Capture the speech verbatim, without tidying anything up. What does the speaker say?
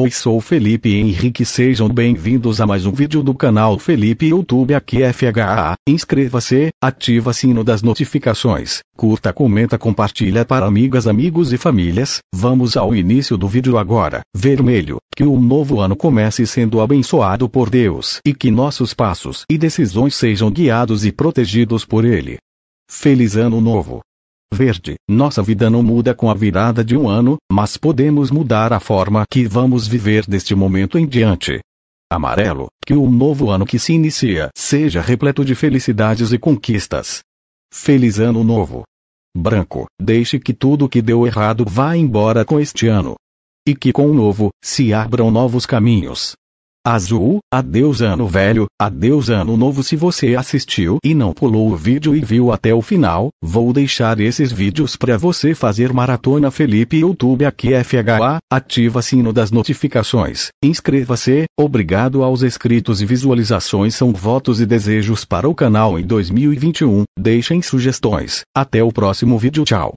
Oi, sou Felipe Henrique, sejam bem-vindos a mais um vídeo do canal Felipe Youtube Aqui F H A. Inscreva-se, ativa o sino das notificações, curta, comenta, compartilha para amigas, amigos e famílias. Vamos ao início do vídeo agora. Vermelho, que o novo ano comece sendo abençoado por Deus e que nossos passos e decisões sejam guiados e protegidos por Ele. Feliz Ano Novo! Verde, nossa vida não muda com a virada de um ano, mas podemos mudar a forma que vamos viver deste momento em diante. Amarelo, que o novo ano que se inicia seja repleto de felicidades e conquistas. Feliz Ano Novo. Branco, deixe que tudo que deu errado vá embora com este ano. E que com o novo, se abram novos caminhos. Azul, adeus ano velho, adeus ano novo. Se você assistiu e não pulou o vídeo e viu até o final, vou deixar esses vídeos para você fazer maratona Felipe Youtube Aqui F H A, ativa o sino das notificações, inscreva-se, obrigado aos inscritos e visualizações são votos e desejos para o canal em dois mil e vinte e um, deixem sugestões, até o próximo vídeo, tchau.